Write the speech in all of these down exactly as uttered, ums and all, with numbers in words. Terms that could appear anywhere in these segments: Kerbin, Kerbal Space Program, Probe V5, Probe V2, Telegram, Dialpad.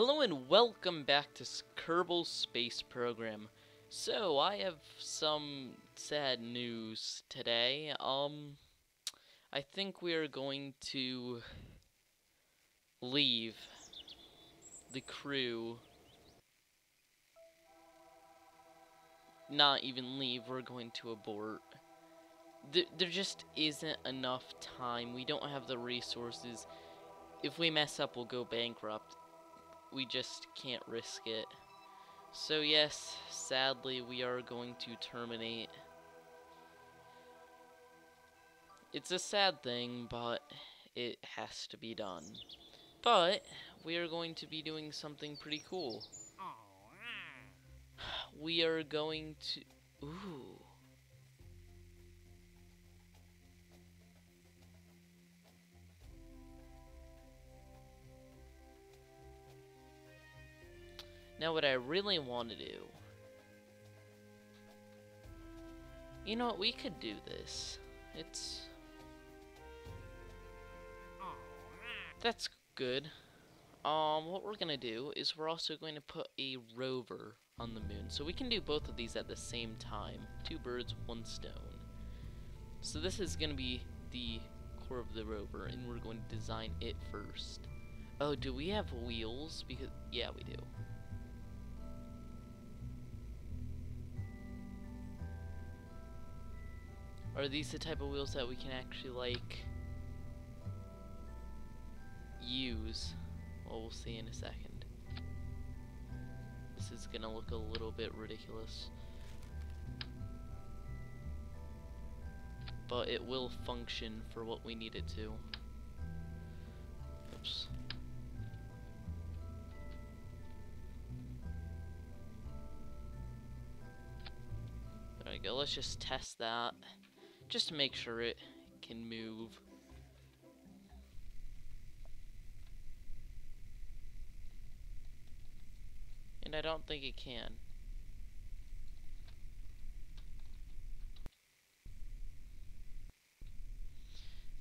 Hello and welcome back to Kerbal Space Program. So, I have some sad news today. Um, I think we are going to leave the crew. Not even leave, we're going to abort. There, there just isn't enough time. We don't have the resources. If we mess up, we'll go bankrupt. We just can't risk it. So yes, sadly, we are going to terminate. It's a sad thing, but it has to be done. But we are going to be doing something pretty cool. We are going to... Ooh. Now what I really want to do... You know what, we could do this. It's... That's good. Um, what we're going to do is we're also going to put a rover on the moon. So we can do both of these at the same time. Two birds, one stone. So this is going to be the core of the rover, and we're going to design it first. Oh, do we have wheels? Because yeah, we do. Are these the type of wheels that we can actually, like, use? Well, we'll see in a second. This is gonna look a little bit ridiculous. But it will function for what we need it to. Oops. There we go, let's just test that. Just to make sure it can move. And I don't think it can.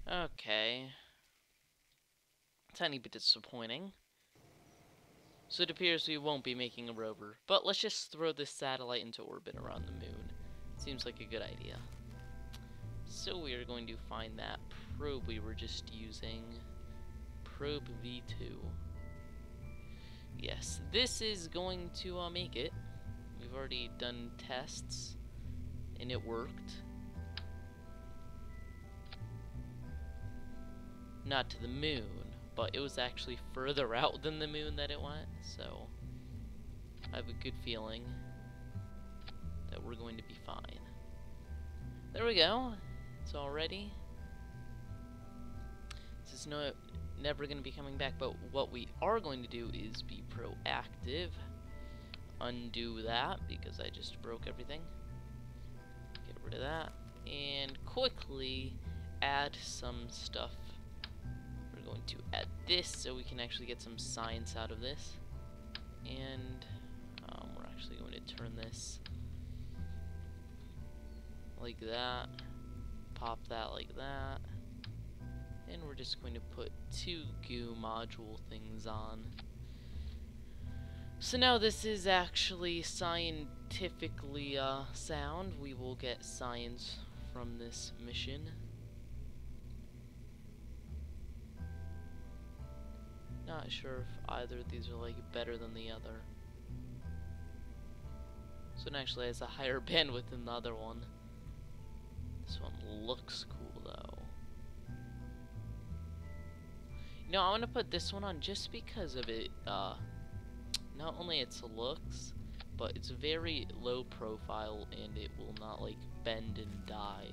Okay. Tiny bit disappointing. So it appears we won't be making a rover. But let's just throw this satellite into orbit around the moon. Seems like a good idea. So we are going to find that probe we were just using, Probe V two. Yes, this is going to uh, make it. We've already done tests, and it worked. Not to the moon, but it was actually further out than the moon that it went, so I have a good feeling that we're going to be fine. There we go. It's all ready. This is no, never going to be coming back, but what we are going to do is be proactive. Undo that, because I just broke everything. Get rid of that. And quickly add some stuff. We're going to add this so we can actually get some science out of this. And um, we're actually going to turn this like that. Pop that like that, and we're just going to put two goo module things on. So now this is actually scientifically uh, sound. We will get science from this mission. Not sure if either of these are like better than the other. This one actually has a higher bandwidth than the other one. This one looks cool, though. You know, I want to put this one on just because of it, uh, not only its looks, but it's very low profile, and it will not, like, bend and die.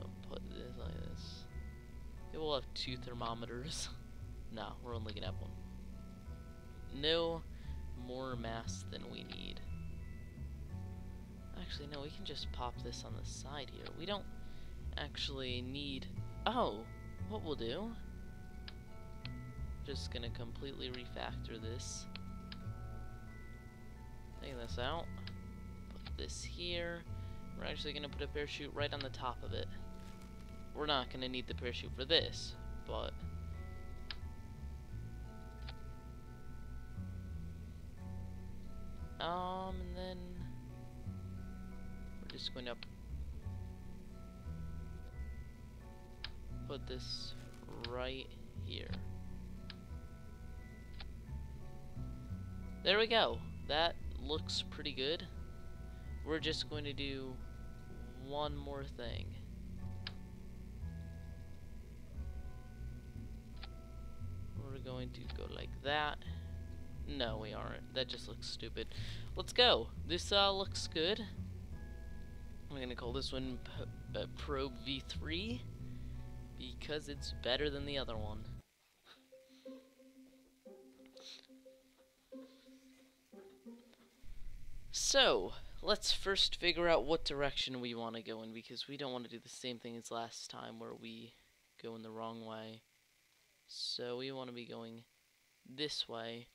I'll put this like this. It will have two thermometers. No, we're only gonna have one. No more mass than we need. Actually, no, we can just pop this on the side here. We don't actually need... Oh! What we'll do... Just gonna completely refactor this. Take this out. Put this here. We're actually gonna put a parachute right on the top of it. We're not gonna need the parachute for this, but... Um, and then we're just going to put this right here. There we go. That looks pretty good. We're just going to do one more thing. We're going to go like that. No, we aren't. That just looks stupid. Let's go. This uh, looks good. I'm going to call this one P uh, Probe V three because it's better than the other one. So, let's first figure out what direction we want to go in, because we don't want to do the same thing as last time where we go in the wrong way. So, we want to be going this way.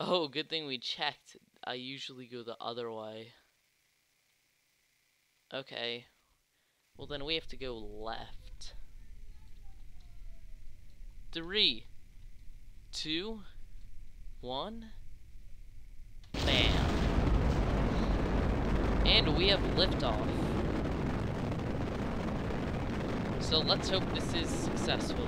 Oh, good thing we checked. I usually go the other way. Okay. Well, then we have to go left. Three, two, one. Bam. And we have liftoff. So let's hope this is successful.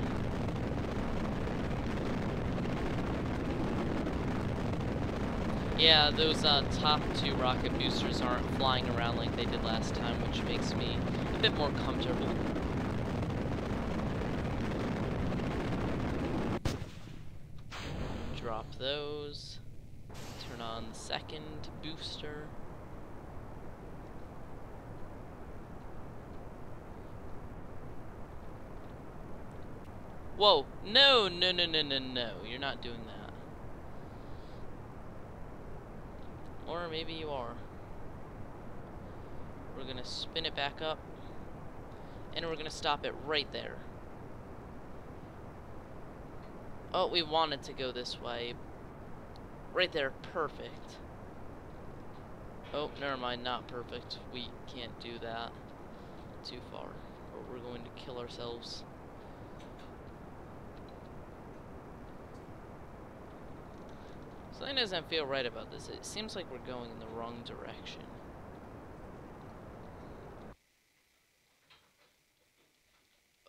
Yeah, those uh, top two rocket boosters aren't flying around like they did last time, which makes me a bit more comfortable. Drop those. Turn on the second booster. Whoa! No, no, no, no, no, no. You're not doing that. Or maybe you are. We're gonna spin it back up, and we're gonna stop it right there. Oh, we wanted to go this way. Right there, perfect. Oh, never mind, not perfect. We can't do that. Too far, or we're going to kill ourselves. Something doesn't feel right about this. It seems like we're going in the wrong direction.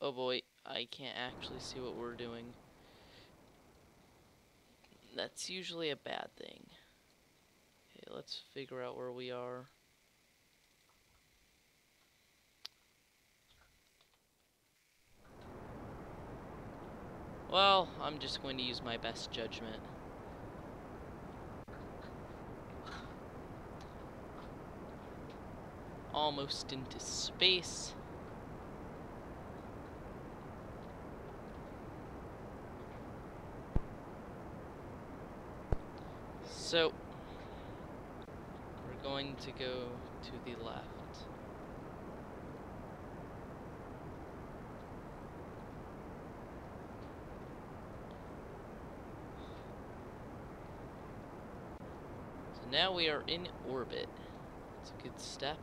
Oh boy, I can't actually see what we're doing. That's usually a bad thing. Okay, let's figure out where we are. Well, I'm just going to use my best judgment. Almost into space. So we're going to go to the left. So now we are in orbit. It's a good step.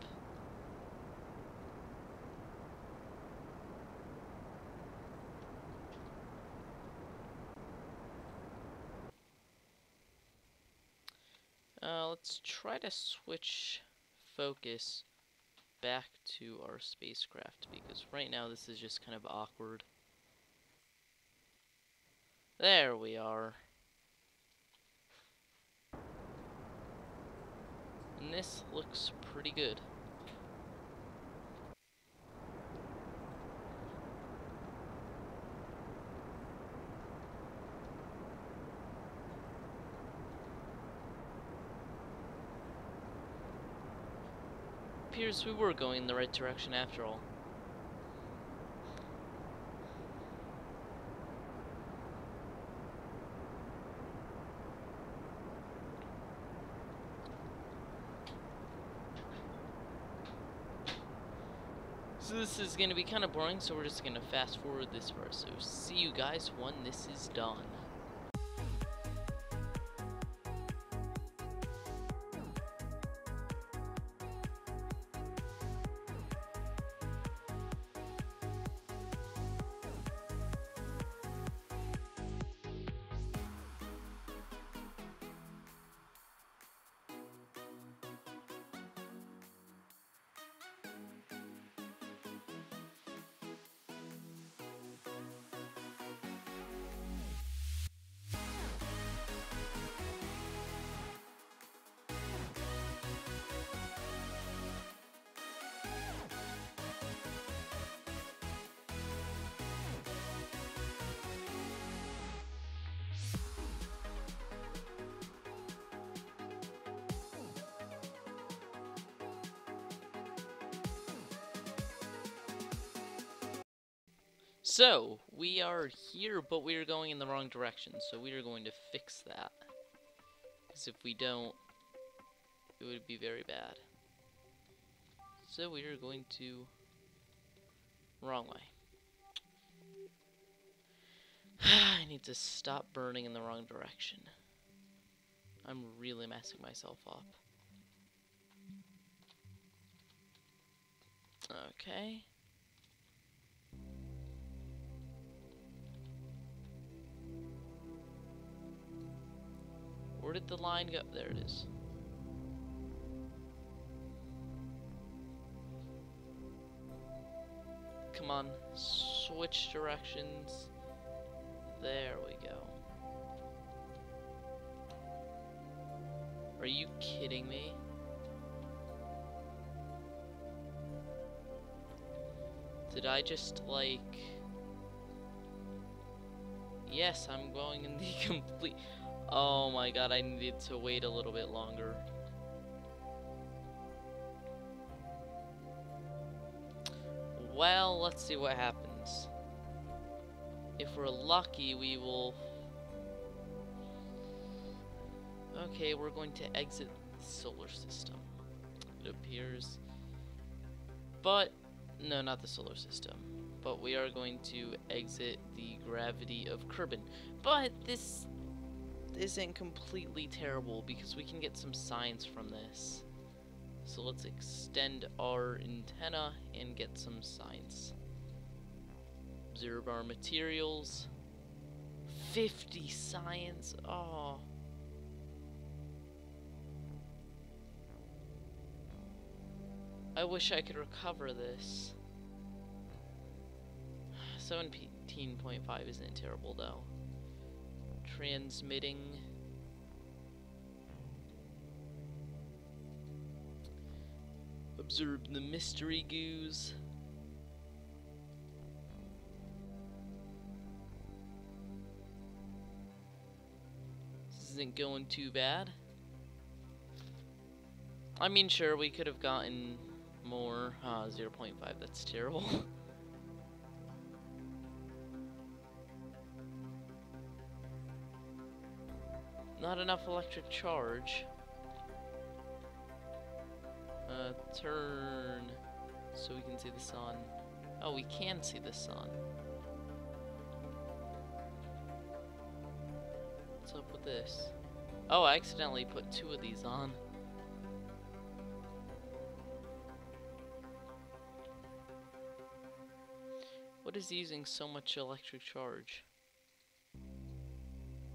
Uh, let's try to switch focus back to our spacecraft, because right now this is just kind of awkward. There we are. And this looks pretty good. It appears we were going in the right direction after all. So this is going to be kind of boring, so we're just going to fast forward this far. So see you guys when this is done. So, we are here, but we are going in the wrong direction, so we are going to fix that. Because if we don't, it would be very bad. So we are going to... wrong way. I need to stop burning in the wrong direction. I'm really messing myself up. Okay. Where did the line go? There it is. Come on, switch directions. There we go. Are you kidding me? Did I just, like... Yes, I'm going in the complete... Oh my god, I needed to wait a little bit longer. Well, let's see what happens. If we're lucky, we will... Okay, we're going to exit the solar system, it appears. But, no, not the solar system. But we are going to exit the gravity of Kerbin. But this... isn't completely terrible because we can get some science from this. So let's extend our antenna and get some science. Observe our materials. fifty science. Oh. I wish I could recover this. seventeen point five isn't terrible though. Transmitting. Observe the mystery goos. This isn't going too bad. I mean, sure, we could have gotten more. Uh, zero point five, that's terrible. Not enough electric charge. Uh, turn so we can see the sun. Oh, we can see the sun. What's up with this? Oh, I accidentally put two of these on. What is using so much electric charge?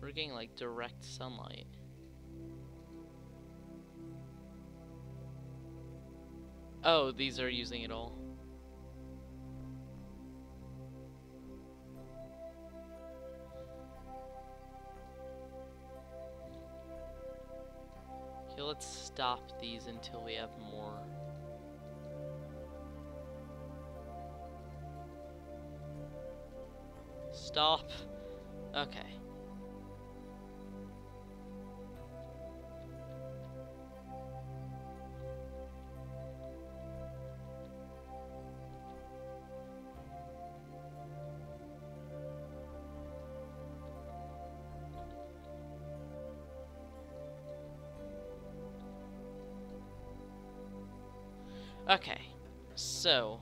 We're getting, like, direct sunlight. Oh, these are using it all. Okay, let's stop these until we have more. Stop. Okay. Okay, so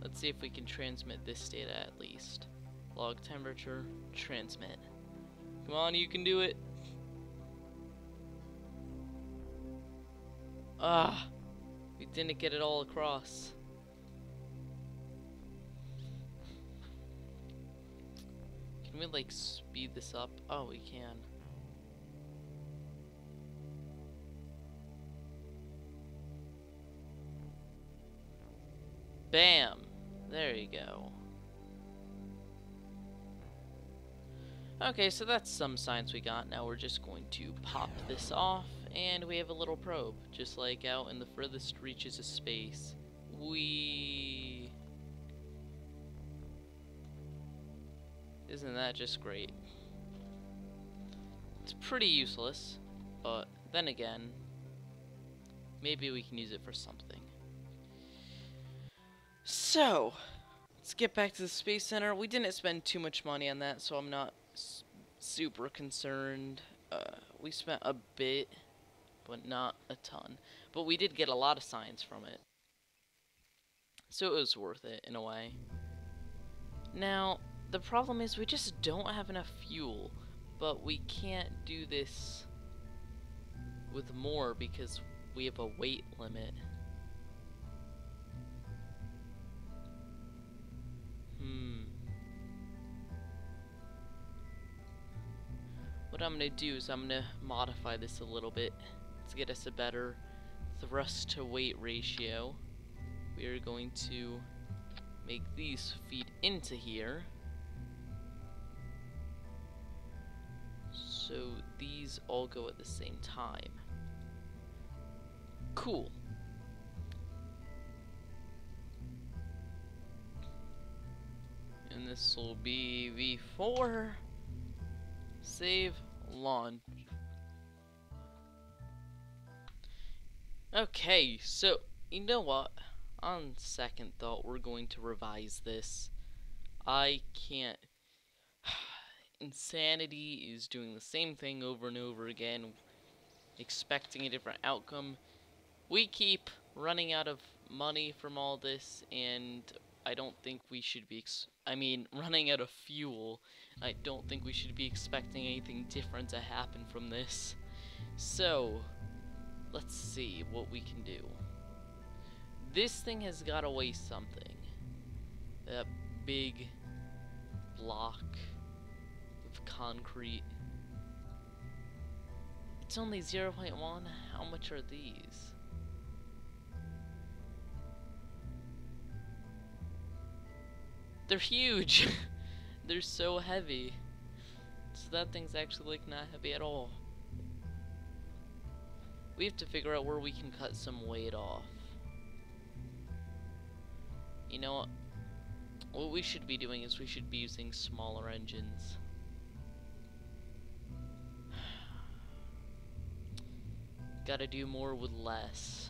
let's see if we can transmit this data at least. Log temperature, transmit. Come on, you can do it. Ah, we didn't get it all across. Can we, like, speed this up? Oh, we can. Bam! There you go. Okay, so that's some science we got. Now we're just going to pop this off, and we have a little probe, just like out in the furthest reaches of space. Whee! Isn't that just great? It's pretty useless, but then again, maybe we can use it for something. So, Let's get back to the Space Center. We didn't spend too much money on that, so I'm not s super concerned. Uh, we spent a bit, but not a ton. But we did get a lot of science from it. So it was worth it, in a way. Now, the problem is we just don't have enough fuel. But we can't do this with more because we have a weight limit. Hmm. What I'm gonna do is I'm gonna modify this a little bit to get us a better thrust to weight ratio. We are going to make these feed into here. So these all go at the same time. Cool. And this will be V four. Save. Launch. Okay, so you know what? On second thought, we're going to revise this. I can't... Insanity is doing the same thing over and over again, expecting a different outcome. We keep running out of money from all this, and I don't think we should be, ex I mean, running out of fuel. I don't think we should be expecting anything different to happen from this. So, let's see what we can do. This thing has got to weigh something. That big block. Concrete. It's only zero point one. How much are these? They're huge. They're so heavy. So that thing's actually like not heavy at all. We have to figure out where we can cut some weight off. You know what? What we should be doing is we should be using smaller engines. Gotta do more with less.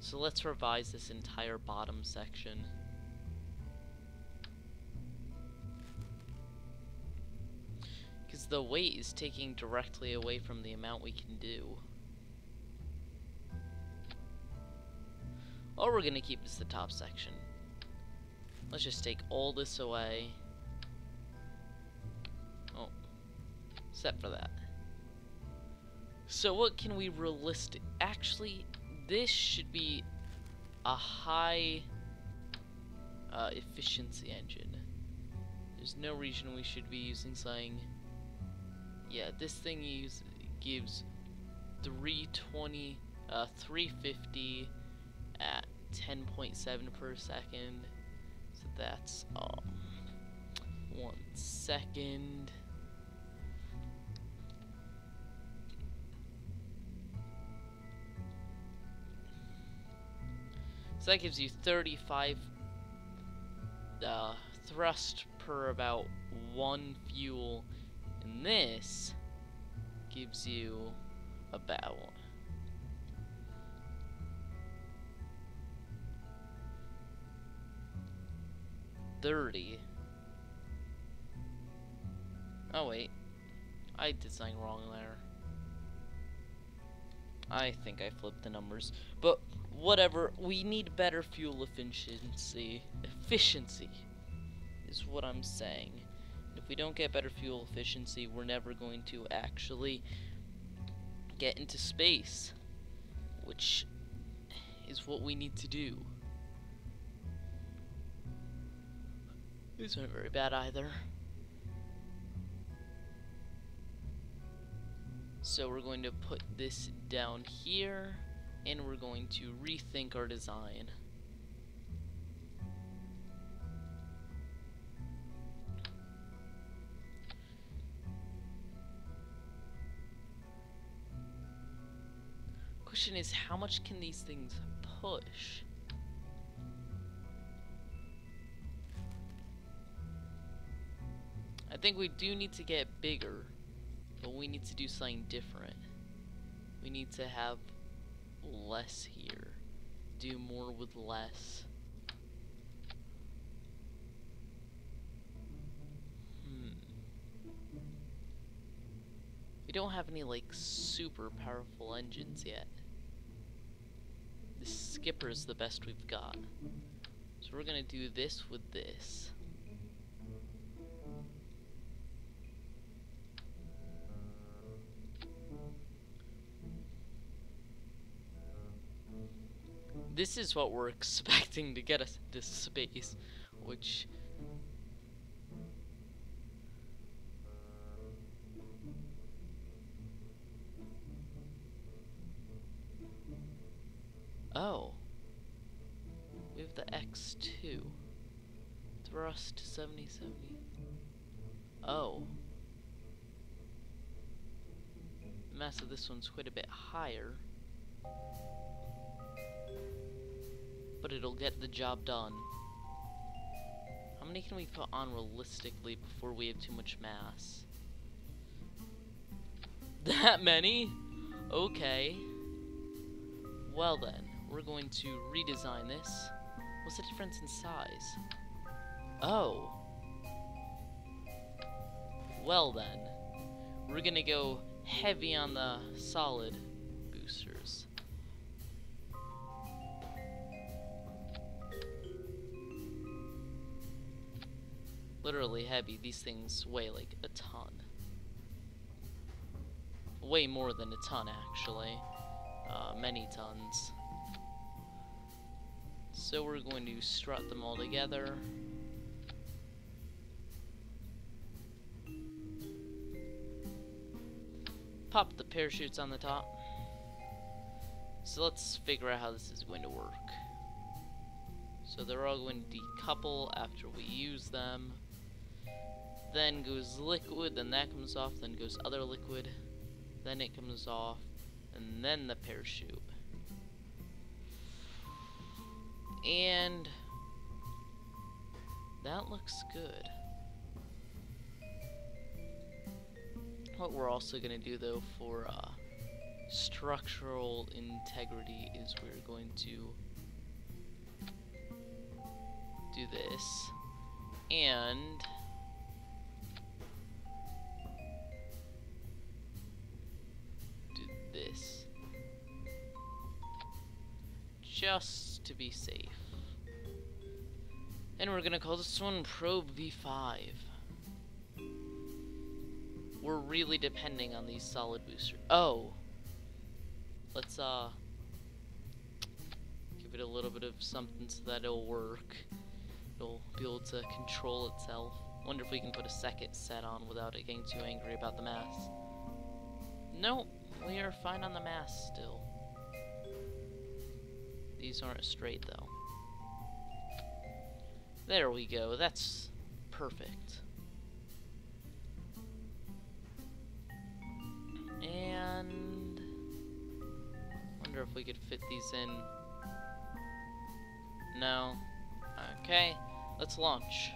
So let's revise this entire bottom section. Because the weight is taking directly away from the amount we can do. All we're gonna keep is the top section. Let's just take all this away. Oh. Except for that. So what can we realistic? Actually, this should be a high uh, efficiency engine. There's no reason we should be using something. Yeah, this thing use gives three twenty, uh, three fifty at ten point seven per second. So that's um one second. So that gives you thirty-five uh, thrust per about one fuel, and this gives you about thirty. Oh wait, I did something wrong there. I think I flipped the numbers, but whatever, we need better fuel efficiency. Efficiency is what I'm saying. If we don't get better fuel efficiency, we're never going to actually get into space, which is what we need to do. These aren't very bad either. So we're going to put this down here, and we're going to rethink our design. Question is, how much can these things push? I think we do need to get bigger. But we need to do something different. We need to have less here. Do more with less. We don't have any, like, super powerful engines yet. The skipper's the best we've got. So we're gonna do this with this. This is what we're expecting to get us into space, which... Oh. We have the X two. Thrust seventy seventy. Oh. The mass of this one's quite a bit higher. But it'll get the job done. How many can we put on realistically before we have too much mass? That many? Okay. Well then, we're going to redesign this. What's the difference in size? Oh. Well then, we're gonna go heavy on the solid boosters. Literally heavy. These things weigh like a ton. Way more than a ton, actually. Uh, many tons. So we're going to strut them all together. Pop the parachutes on the top. So let's figure out how this is going to work. So they're all going to decouple after we use them. Then goes liquid, then that comes off, then goes other liquid, then it comes off, and then the parachute. And that looks good. What we're also going to do though for uh, structural integrity is we're going to do this and this just to be safe, and we're gonna call this one Probe V five. We're really depending on these solid boosters. Oh, let's uh give it a little bit of something so that it'll work. It'll be able to control itself. Wonder if we can put a second set on without it getting too angry about the mass. Nope. We are fine on the mass still. These aren't straight though. There we go, that's perfect. And wonder if we could fit these in. No. Okay, let's launch.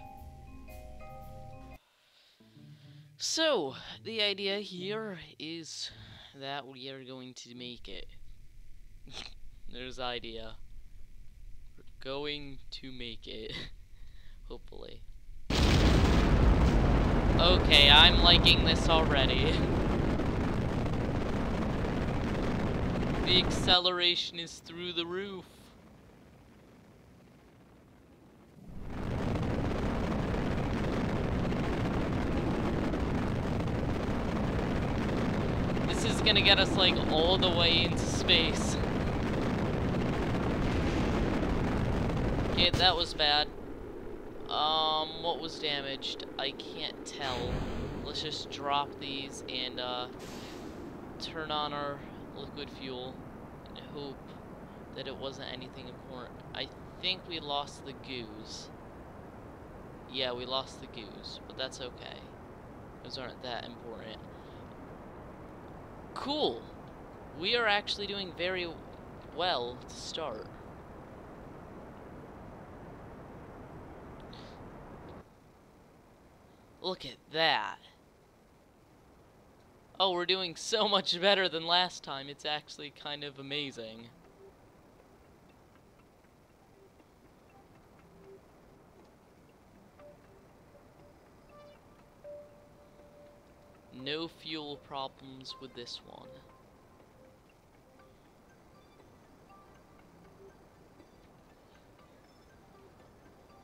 So, the idea here is that we are going to make it. There's the idea. We're going to make it. Hopefully. Okay, I'm liking this already. The acceleration is through the roof. Gonna get us like all the way into space. Okay, that was bad. Um, what was damaged? I can't tell. Let's just drop these and uh, turn on our liquid fuel and hope that it wasn't anything important. I think we lost the goose. Yeah, we lost the goose, but that's okay. Those aren't that important. Cool. We are actually doing very well to start. Look at that. Oh, we're doing so much better than last time. It's actually kind of amazing. no fuel problems with this one.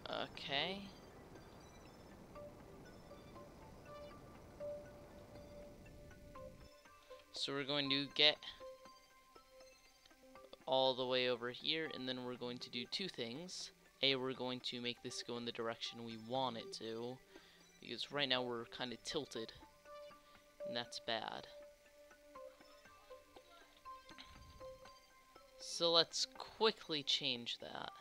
Okay. So we're going to get all the way over here, and then we're going to do two things. A, we're going to make this go in the direction we want it to, because right now we're kind of tilted, and that's bad. So let's quickly change that.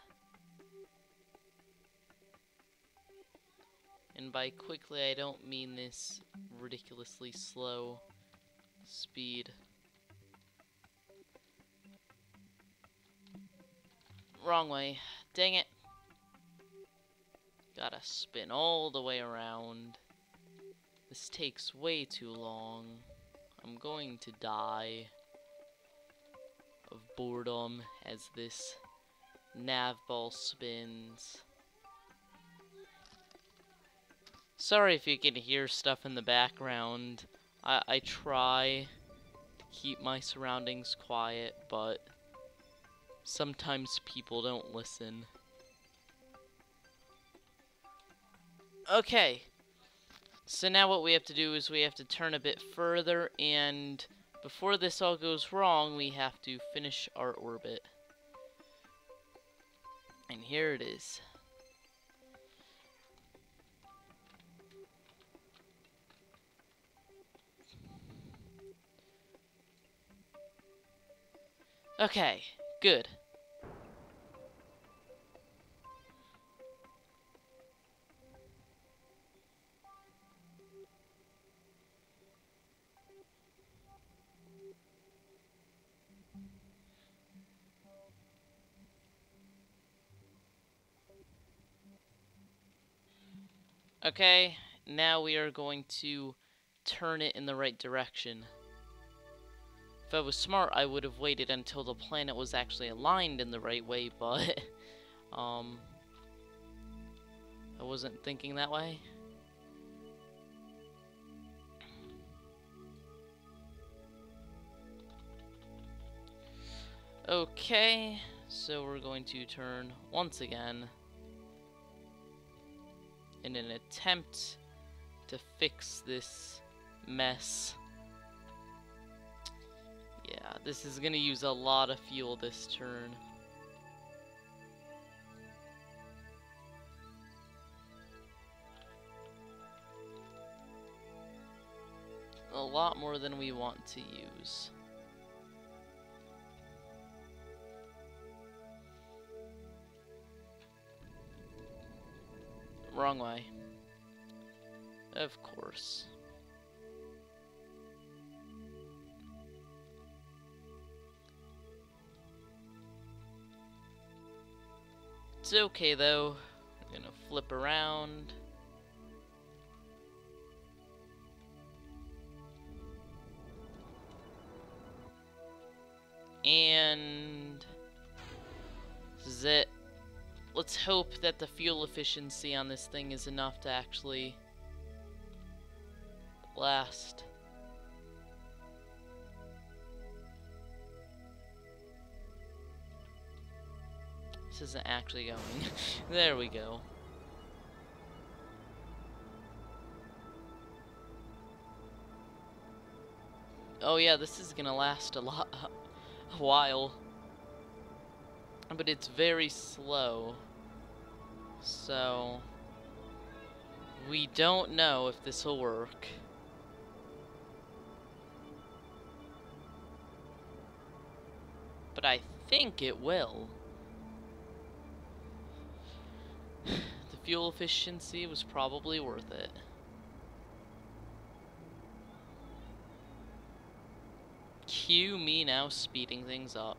And by quickly, I don't mean this ridiculously slow speed. Wrong way. Dang it. Gotta spin all the way around. This takes way too long. I'm going to die of boredom as this nav ball spins. Sorry if you can hear stuff in the background. I, I try to keep my surroundings quiet, but sometimes people don't listen. Okay, so now what we have to do is we have to turn a bit further, and before this all goes wrong, we have to finish our orbit. And here it is. Okay, good. Okay, now we are going to turn it in the right direction. If I was smart, I would have waited until the planet was actually aligned in the right way, but um, I wasn't thinking that way. Okay, so we're going to turn once again in an attempt to fix this mess. Yeah, this is gonna use a lot of fuel this turn. A lot more than we want to use. Wrong way. Of course. It's okay though. We're gonna flip around. And this is it. Let's hope that the fuel efficiency on this thing is enough to actually last. This isn't actually going. There we go. Oh yeah, this is gonna last a lot, a while. But it's very slow. So we don't know if this will work. But I think it will. The fuel efficiency was probably worth it. Cue me now speeding things up.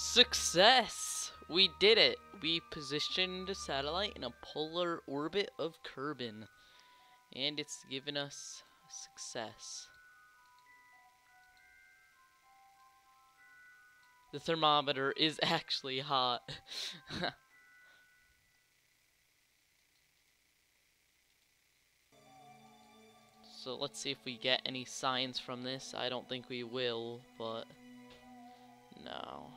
Success! We did it! We positioned a satellite in a polar orbit of Kerbin, and it's given us success. The thermometer is actually hot. So let's see if we get any signs from this. I don't think we will, but no.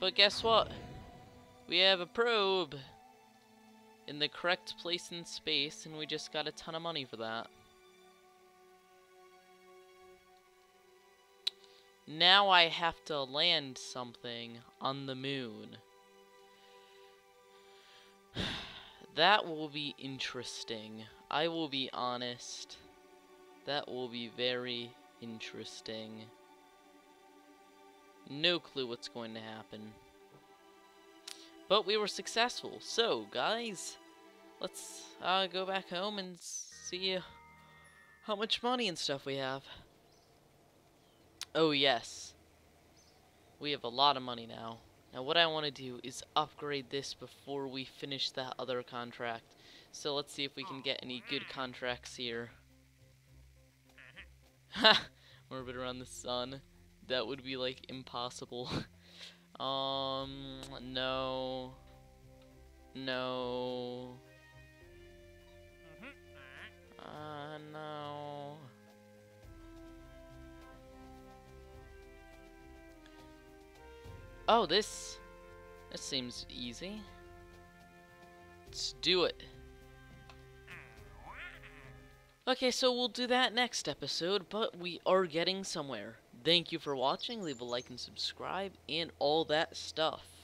But guess what? We have a probe in the correct place in space, and we just got a ton of money for that. Now I have to land something on the moon. That will be interesting. I will be honest. That will be very interesting. No clue what's going to happen. But we were successful. So, guys, let's uh, go back home and see how much money and stuff we have. Oh, yes. We have a lot of money now. Now, what I want to do is upgrade this before we finish that other contract. So, let's see if we can get any good contracts here. Ha! Orbit around the sun. That would be, like, impossible. um, no. No. Uh, no. Oh, this, this seems easy. Let's do it. Okay, so we'll do that next episode, but we are getting somewhere. Thank you for watching. Leave a like and subscribe and all that stuff.